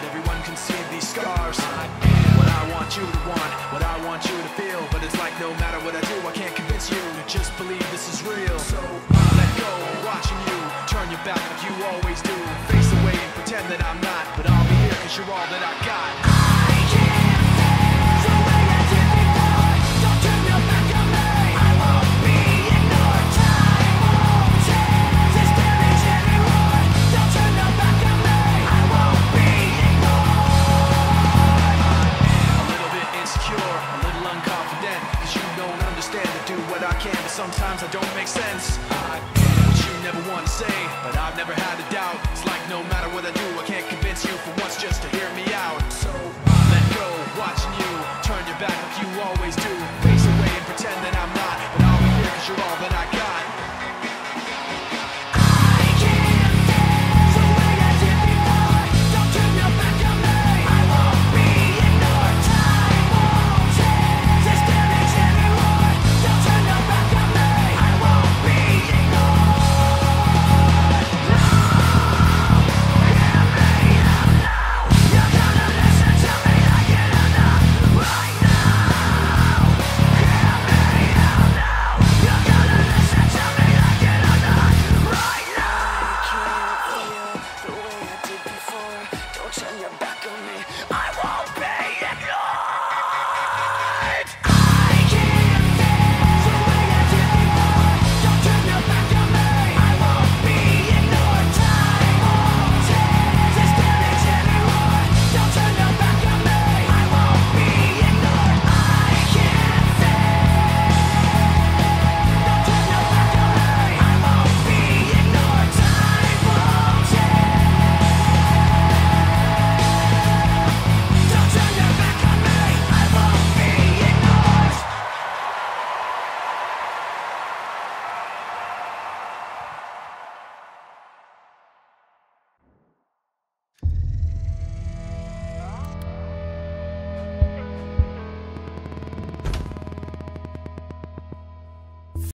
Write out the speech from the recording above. that everyone can see these scars. I am what I want you to want, what I want you to feel, but it's like no matter what I do, I can't convince you to just believe this is real. So I let go, watching you turn your back like you always do, face away and pretend that I'm not, but I'll be here because you're all that I got. Sometimes I don't make sense. I am what you never want to say, but I've never had a doubt. It's like no matter what I do, I can't convince you for once just to hear me out. So I let go, watching you turn your back like you always do, face away and pretend that I'm not, but I'll be here because you're all that I got. Turn your back on me.